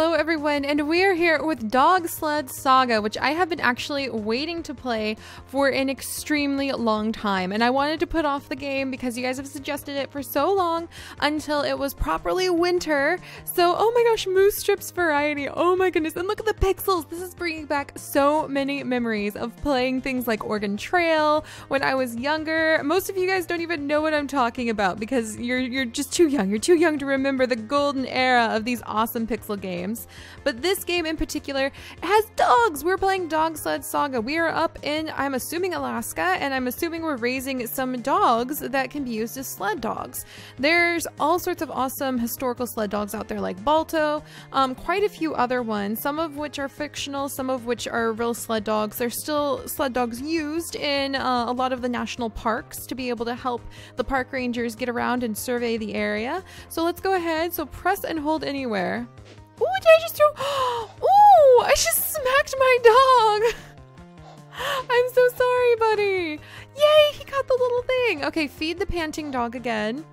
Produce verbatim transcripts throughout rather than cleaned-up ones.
hello everyone, and we are here with Dog Sled Saga, which I have been actually waiting to play for an extremely long time, and I wanted to put off the game because you guys have suggested it for so long until it was properly winter. So oh my gosh, moose strips variety, oh my goodness, and look at the pixels. This is bringing back so many memories of playing things like Oregon Trail when I was younger. Most of you guys don't even know what I'm talking about because you're you're just too young you're too young to remember the golden era of these awesome pixel games. But this game in particular has dogs. We're playing Dog Sled Saga. We are up in, I'm assuming, Alaska, and I'm assuming we're raising some dogs that can be used as sled dogs. There's all sorts of awesome historical sled dogs out there like Balto, um, quite a few other ones, some of which are fictional, some of which are real sled dogs. There's still sled dogs used in uh, a lot of the national parks to be able to help the park rangers get around and survey the area. So let's go ahead. So press and hold anywhere. Oh, did I just throw? Oh, I just smacked my dog. I'm so sorry, buddy. Yay, he got the little thing. Okay, feed the panting dog again.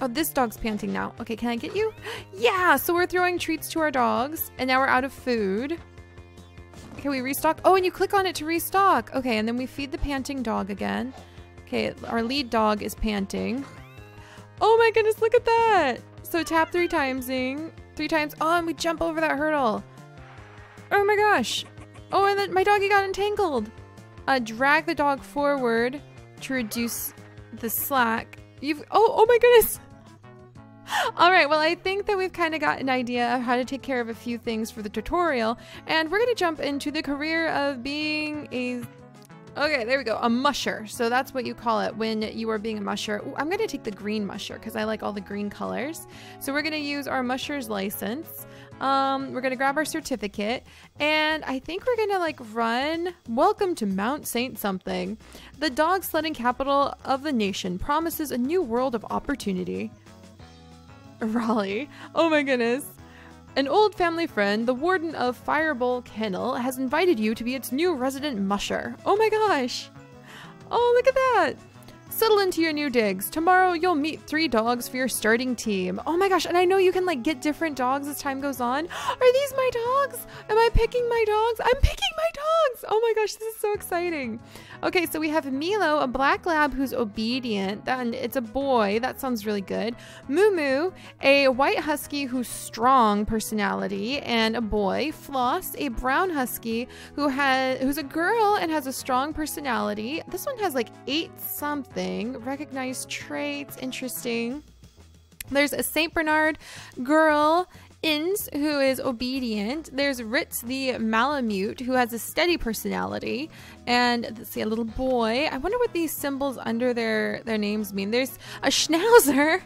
Oh, this dog's panting now. Okay, can I get you? Yeah, so we're throwing treats to our dogs, and now we're out of food. Can we restock? Oh, and you click on it to restock. Okay, and then we feed the panting dog again. Okay, our lead dog is panting. Oh my goodness, look at that. So tap three times, zing. Three times. Oh, and we jump over that hurdle. Oh my gosh. Oh, and then my doggy got entangled. Uh, drag the dog forward to reduce the slack. You've, oh, oh my goodness. All right, well, I think that we've kind of got an idea of how to take care of a few things for the tutorial, and we're going to jump into the career of being a, okay, there we go, a musher. So that's what you call it when you are being a musher. Ooh, I'm going to take the green musher because I like all the green colors. So we're going to use our musher's license. Um, we're going to grab our certificate, and I think we're going to like run welcome to Mount Saint something. The dog sledding capital of the nation promises a new world of opportunity. Raleigh. Oh my goodness. An old family friend, the warden of Firebowl Kennel, has invited you to be its new resident musher. Oh my gosh. Oh, look at that. Settle into your new digs. Tomorrow you'll meet three dogs for your starting team. Oh my gosh, and I know you can like get different dogs as time goes on. Are these my dogs? Am I picking my dogs? I'm picking my dogs! Oh my gosh, this is so exciting. Okay, so we have Milo, a black lab who's obedient, and it's a boy. That sounds really good. Moo Moo, a white husky who's strong personality and a boy. Floss, a brown husky who has who's a girl and has a strong personality. This one has like eight something. Recognize traits, interesting. There's a Saint Bernard girl, Inns, who is obedient. There's Ritz the Malamute, who has a steady personality. And let's see, a little boy. I wonder what these symbols under their, their names mean. There's a Schnauzer.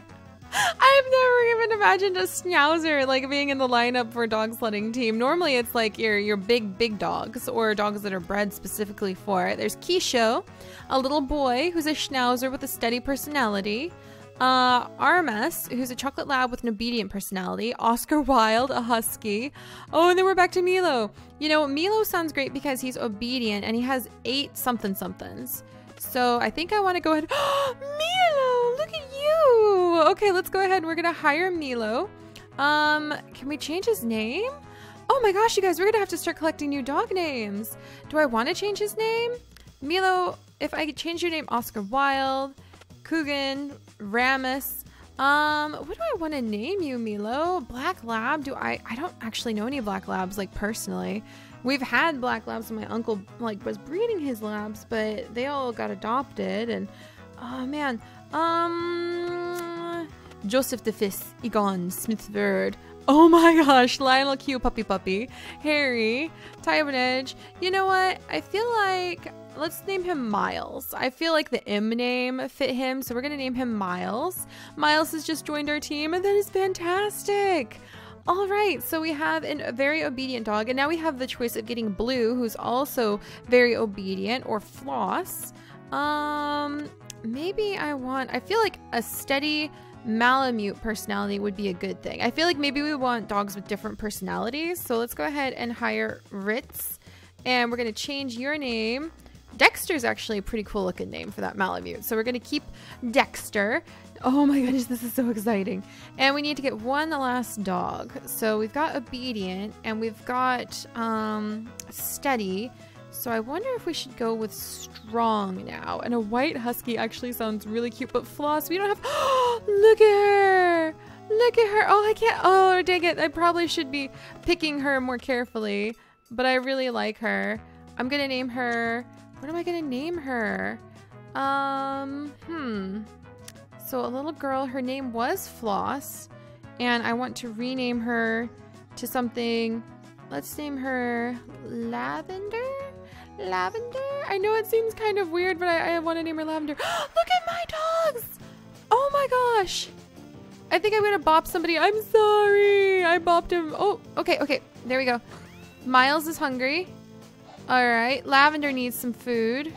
I've never even imagined a Schnauzer like being in the lineup for a dog sledding team. Normally it's like your your big, big dogs or dogs that are bred specifically for it. There's Kisho, a little boy who's a Schnauzer with a steady personality. Uh, Armas, who's a chocolate lab with an obedient personality. Oscar Wilde, a husky. Oh, and then we're back to Milo. You know, Milo sounds great because he's obedient and he has eight something somethings. So I think I want to go ahead. Milo, look at you. Okay, let's go ahead. We're going to hire Milo. Um, can we change his name? Oh my gosh, you guys, we're going to have to start collecting new dog names. Do I want to change his name? Milo, if I could change your name, Oscar Wilde, Coogan, Ramus. Um, what do I want to name you, Milo? Black Lab? Do I, I don't actually know any black labs, like personally. We've had black labs and my uncle like was breeding his labs, but they all got adopted and oh man. Um Joseph the Fifth, Egon, Smithford. Oh my gosh, Lionel Q, Puppy Puppy, Harry, Tywin Edge. You know what? I feel like let's name him Miles. I feel like the M name fit him, so we're gonna name him Miles. Miles has just joined our team and that is fantastic. All right, so we have an, a very obedient dog, and now we have the choice of getting Blue, who's also very obedient, or Floss. Um, maybe I want, I feel like a steady Malamute personality would be a good thing. I feel like maybe we want dogs with different personalities. So let's go ahead and hire Ritz, and we're gonna change your name Dexter's actually a pretty cool looking name for that Malamute. So we're going to keep Dexter. Oh my goodness, this is so exciting. And we need to get one last dog. So we've got Obedient and we've got um, Steady. So I wonder if we should go with Strong now. And a white husky actually sounds really cute, but Floss, we don't have... Look at her! Look at her! Oh, I can't... Oh, dang it. I probably should be picking her more carefully, but I really like her. I'm gonna name her... What am I gonna name her? Um, hmm. So a little girl, her name was Floss, and I want to rename her to something. Let's name her Lavender? Lavender? I know it seems kind of weird, but I, I want to name her Lavender. Look at my dogs! Oh my gosh! I think I'm gonna bop somebody. I'm sorry! I bopped him. Oh, okay, okay. There we go. Miles is hungry. Alright, Lavender needs some food.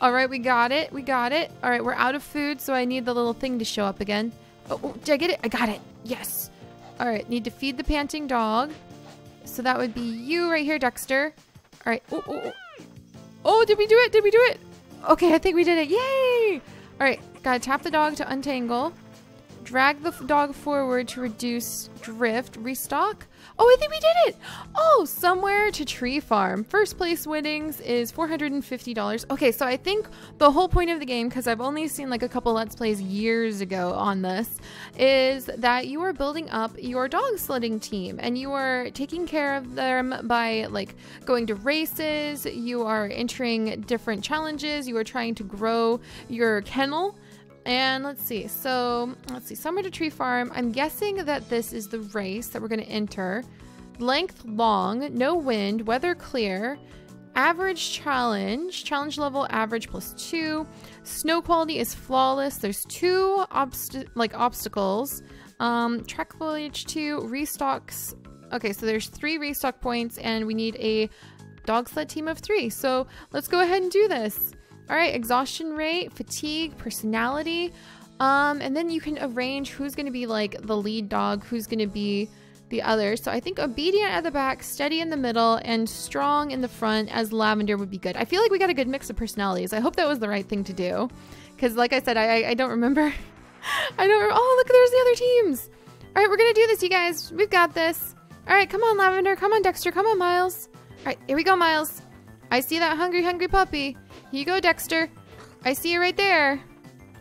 Alright, we got it. We got it. Alright, we're out of food, so I need the little thing to show up again. Oh, oh, did I get it? I got it. Yes. Alright, need to feed the panting dog. So that would be you right here, Dexter. Alright. Oh, oh, oh. Oh, did we do it? Did we do it? Okay, I think we did it. Yay! Alright, gotta tap the dog to untangle. Drag the dog forward to reduce drift. Restock. Oh, I think we did it! Oh, Somewhere to Tree Farm. First place winnings is four hundred fifty dollars. Okay, so I think the whole point of the game, because I've only seen like a couple Let's Plays years ago on this, is that you are building up your dog sledding team and you are taking care of them by like going to races, you are entering different challenges, you are trying to grow your kennel. And let's see, so let's see, Somewhere to Tree Farm. I'm guessing that this is the race that we're gonna enter. Length long, no wind, weather clear, average challenge, challenge level average plus two. Snow quality is flawless. There's two obst like obstacles. Um, track foliage two, restocks. Okay, so there's three restock points and we need a dog sled team of three. So let's go ahead and do this. All right, exhaustion rate, fatigue, personality, um, and then you can arrange who's going to be like the lead dog, who's going to be the other. So I think Obedient at the back, Steady in the middle, and Strong in the front as Lavender would be good. I feel like we got a good mix of personalities. I hope that was the right thing to do, because like I said, I, I don't remember. I don't remember. Oh, look, there's the other teams. All right, we're going to do this, you guys. We've got this. All right, come on, Lavender. Come on, Dexter. Come on, Miles. All right, here we go, Miles. I see that hungry, hungry puppy. Here you go, Dexter. I see you right there.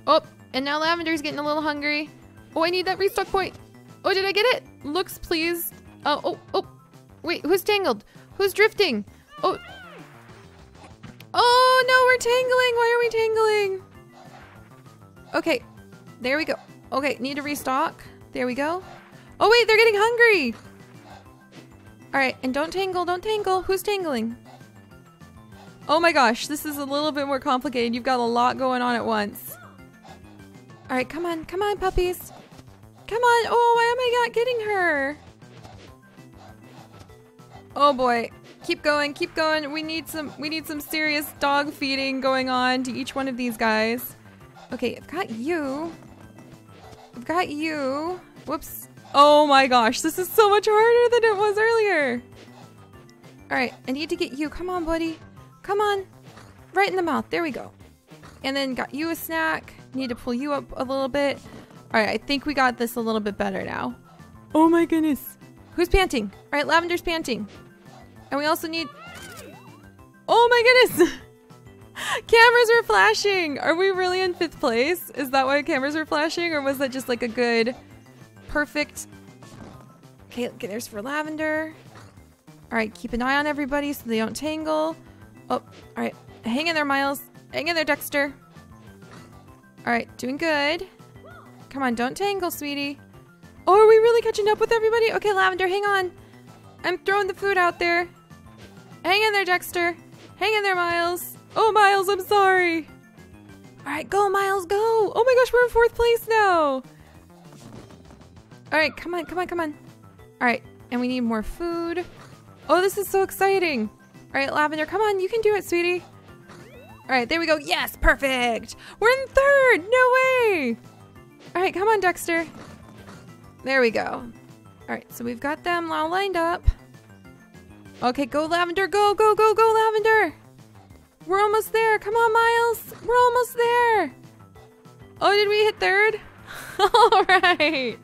Oh, and now Lavender's getting a little hungry. Oh, I need that restock point. Oh, did I get it? Looks, please. Oh, oh, oh. Wait, who's tangled? Who's drifting? Oh. Oh, no, we're tangling. Why are we tangling? Okay, there we go. Okay, need to restock. There we go. Oh, wait, they're getting hungry. All right, and don't tangle, don't tangle. Who's tangling? Oh my gosh, this is a little bit more complicated. You've got a lot going on at once. All right, come on, come on, puppies. Come on. Oh, why am I not getting her? Oh boy. Keep going, keep going. We need some we need some serious dog feeding going on to each one of these guys. Okay, I've got you. I've got you. Whoops. Oh my gosh, this is so much harder than it was earlier. All right, I need to get you. Come on, buddy. Come on, right in the mouth. There we go. And then got you a snack. Need to pull you up a little bit. All right, I think we got this a little bit better now. Oh my goodness. Who's panting? All right, Lavender's panting. And we also need... Oh my goodness. Cameras are flashing. Are we really in fifth place? Is that why cameras are flashing? Or was that just like a good, perfect... Okay, there's for Lavender. All right, keep an eye on everybody so they don't tangle. Oh, all right. Hang in there, Miles. Hang in there, Dexter. All right, doing good. Come on, don't tangle, sweetie. Oh, are we really catching up with everybody? Okay, Lavender, hang on. I'm throwing the food out there. Hang in there, Dexter. Hang in there, Miles. Oh, Miles, I'm sorry. All right, go, Miles, go. Oh my gosh, we're in fourth place now. All right, come on, come on, come on. All right, and we need more food. Oh, this is so exciting. All right, Lavender, come on. You can do it, sweetie. All right, there we go. Yes, perfect. We're in third. No way. All right, come on, Dexter. There we go. All right, so we've got them all lined up. Okay, go, Lavender. Go, go, go, go, Lavender. We're almost there. Come on, Miles. We're almost there. Oh, did we hit third? All right.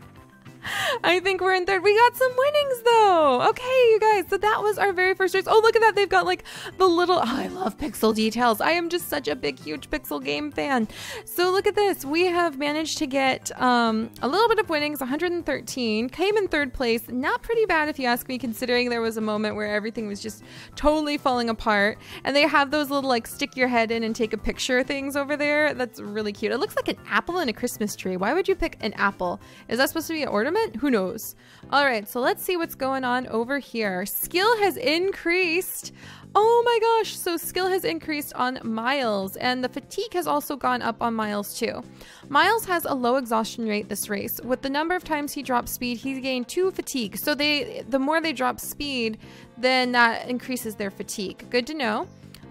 I think we're in third. We got some winnings, though. Okay, you guys. So that was our very first race. Oh, look at that. They've got, like, the little... Oh, I love pixel details. I am just such a big, huge pixel game fan. So look at this. We have managed to get um, a little bit of winnings, one hundred thirteen. Came in third place. Not pretty bad, if you ask me, considering there was a moment where everything was just totally falling apart. And they have those little, like, stick your head in and take a picture things over there. That's really cute. It looks like an apple and a Christmas tree. Why would you pick an apple? Is that supposed to be an ornament? Who knows? All right, so let's see what's going on over here. Skill has increased. Oh my gosh, so skill has increased on Miles, and the fatigue has also gone up on Miles too. Miles has a low exhaustion rate this race. With the number of times he dropped speed, he's gained two fatigue. So they, the more they drop speed, then that increases their fatigue. Good to know.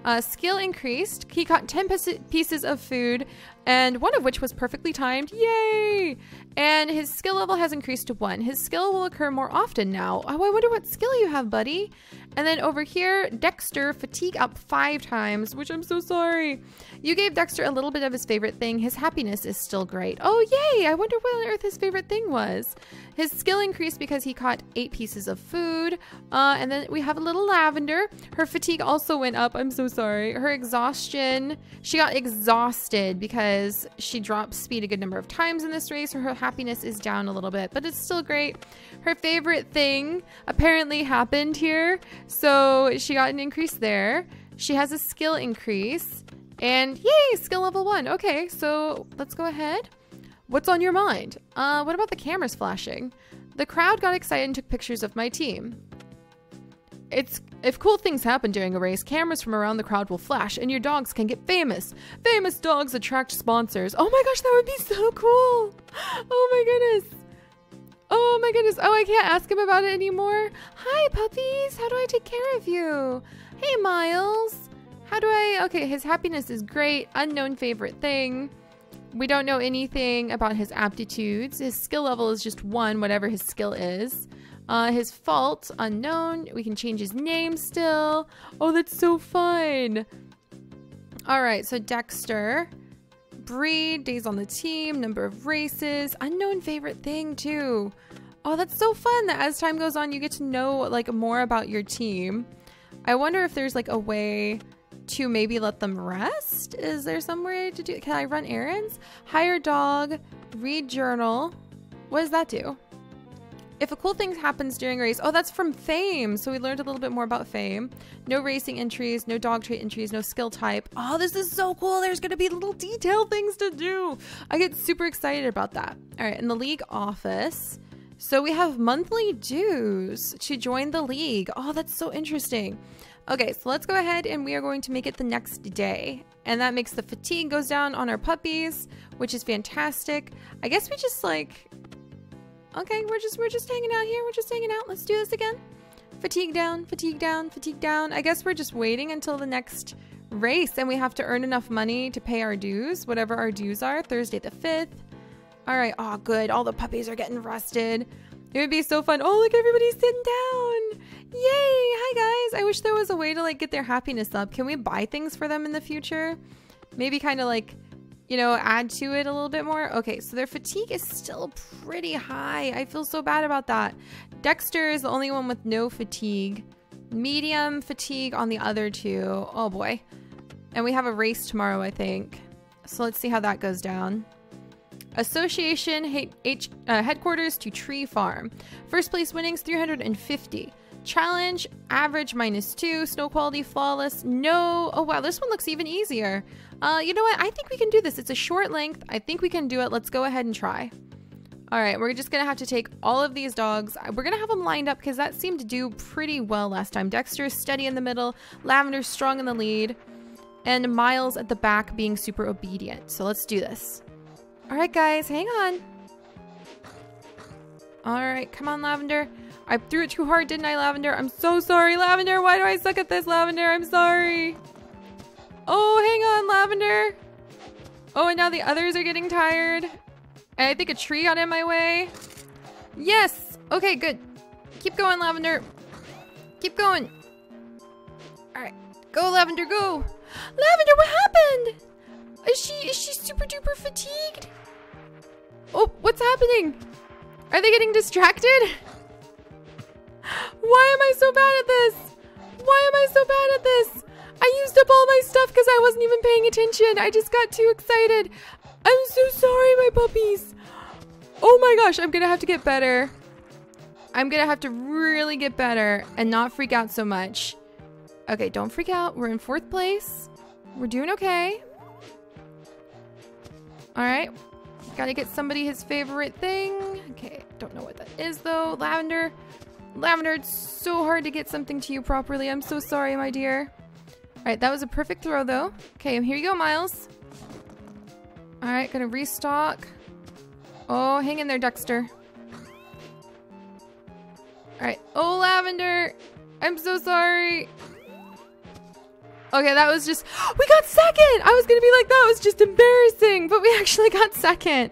Uh, skill increased. He caught ten pieces of food, and one of which was perfectly timed. Yay! And his skill level has increased to one. His skill will occur more often now. Oh, I wonder what skill you have, buddy. And then over here, Dexter, fatigue up five times, which I'm so sorry. You gave Dexter a little bit of his favorite thing. His happiness is still great. Oh, yay! I wonder what on earth his favorite thing was. His skill increased because he caught eight pieces of food. Uh, and then we have a little Lavender. Her fatigue also went up. I'm so sorry. Her exhaustion, she got exhausted because she dropped speed a good number of times in this race. Her happiness is down a little bit, but it's still great. Her favorite thing apparently happened here. So she got an increase there. She has a skill increase. And yay, skill level one. Okay, so let's go ahead. What's on your mind? Uh, what about the cameras flashing? The crowd got excited and took pictures of my team. It's if cool things happen during a race, cameras from around the crowd will flash and your dogs can get famous. Famous dogs attract sponsors. Oh my gosh, that would be so cool. Oh my goodness. Oh my goodness. Oh, I can't ask him about it anymore. Hi, puppies. How do I take care of you? Hey, Miles. How do I... Okay, his happiness is great. Unknown favorite thing. We don't know anything about his aptitudes. His skill level is just one, whatever his skill is. Uh, his fault, unknown. We can change his name still. Oh, that's so fun. All right, so Dexter... Breed, days on the team, number of races, unknown favorite thing too. Oh, that's so fun that as time goes on you get to know like more about your team. I wonder if there's like a way to maybe let them rest. Is there some way to do it? Can I run errands? Hire dog, read journal. What does that do? If a cool thing happens during a race. Oh, that's from Fame. So we learned a little bit more about Fame. No racing entries, no dog trait entries, no skill type. Oh, this is so cool. There's going to be little detail things to do. I get super excited about that. All right, in the league office. So we have monthly dues to join the league. Oh, that's so interesting. Okay, so let's go ahead and we are going to make it the next day. And that makes the fatigue goes down on our puppies, which is fantastic. I guess we just like... Okay, we're just we're just hanging out here. We're just hanging out. Let's do this again. Fatigue down, fatigue down, fatigue down. I guess we're just waiting until the next race, and we have to earn enough money to pay our dues, whatever our dues are. Thursday the fifth. All right. Oh, good. All the puppies are getting rested. It would be so fun. Oh, look, everybody's sitting down. Yay! Hi guys. I wish there was a way to like get their happiness up. Can we buy things for them in the future? Maybe kind of like, you know, add to it a little bit more. Okay, so their fatigue is still pretty high. I feel so bad about that. Dexter is the only one with no fatigue. Medium fatigue on the other two. Oh boy. And we have a race tomorrow, I think. So let's see how that goes down. Association H H uh, headquarters to Tree Farm. First place winnings, three hundred fifty. Challenge, average minus two, snow quality flawless, no. Oh wow, this one looks even easier. Uh, you know what, I think we can do this. It's a short length, I think we can do it. Let's go ahead and try. All right, we're just gonna have to take all of these dogs. We're gonna have them lined up because that seemed to do pretty well last time. Dexter is steady in the middle, Lavender's strong in the lead, and Miles at the back being super obedient. So let's do this. All right guys, hang on. All right, come on Lavender. I threw it too hard, didn't I, Lavender? I'm so sorry, Lavender. Why do I suck at this, Lavender? I'm sorry. Oh, hang on, Lavender. Oh, and now the others are getting tired. And I think a tree got in my way. Yes. Okay, good. Keep going, Lavender. Keep going. All right. Go, Lavender, go. Lavender, what happened? Is she is she super duper fatigued? Oh, what's happening? Are they getting distracted? Why am I so bad at this? Why am I so bad at this? I used up all my stuff because I wasn't even paying attention. I just got too excited. I'm so sorry, my puppies. Oh my gosh, I'm gonna have to get better. I'm gonna have to really get better and not freak out so much. Okay, don't freak out. We're in fourth place. We're doing okay. All right, gotta get somebody his favorite thing. Okay, don't know what that is though. Lavender, Lavender, it's so hard to get something to you properly. I'm so sorry, my dear. All right, that was a perfect throw though. Okay, here you go, Miles. All right, gonna restock. Oh, hang in there, Dexter. All right, oh, Lavender, I'm so sorry. Okay, that was just, we got second! I was gonna be like, that was just embarrassing, but we actually got second.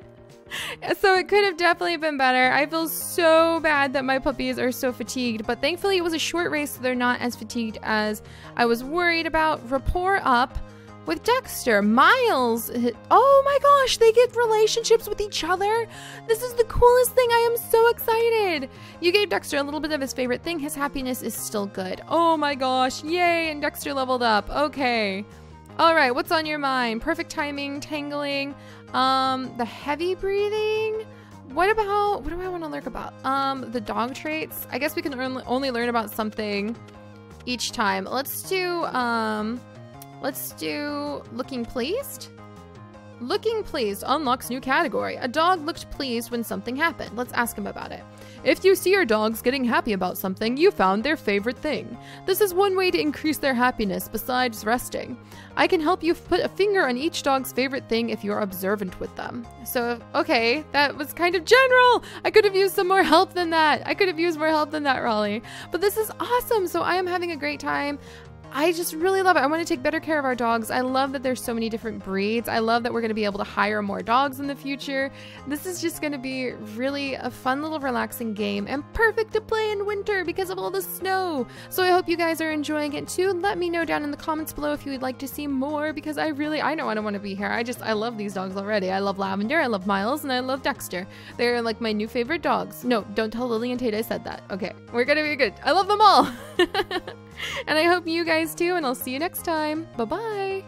So it could have definitely been better. I feel so bad that my puppies are so fatigued, but thankfully it was a short race, so they're not as fatigued as I was worried about. Rapport up with Dexter. Miles, oh my gosh, they get relationships with each other. This is the coolest thing, I am so excited. You gave Dexter a little bit of his favorite thing. His happiness is still good. Oh my gosh, yay, and Dexter leveled up, okay. All right, what's on your mind? Perfect timing, tangling, um, the heavy breathing. What about, what do I wanna learn about? Um, the dog traits. I guess we can only learn about something each time. Let's do, um, let's do looking pleased. Looking pleased unlocks new category. A dog looked pleased when something happened. Let's ask him about it. If you see your dogs getting happy about something, you found their favorite thing. This is one way to increase their happiness besides resting. I can help you put a finger on each dog's favorite thing if you're observant with them. So, okay, that was kind of general. I could have used some more help than that. I could have used more help than that, Raleigh. But this is awesome. So I am having a great time. I just really love it. I want to take better care of our dogs. I love that there's so many different breeds. I love that we're going to be able to hire more dogs in the future. This is just going to be really a fun little relaxing game and perfect to play in winter because of all the snow. So I hope you guys are enjoying it too. Let me know down in the comments below if you would like to see more because I really, I know I don't want to be here. I just, I love these dogs already. I love Lavender, I love Miles, and I love Dexter. They're like my new favorite dogs. No, don't tell Lily and Tate I said that. Okay, we're going to be good. I love them all. And I hope you guys too, and I'll see you next time. Bye-bye.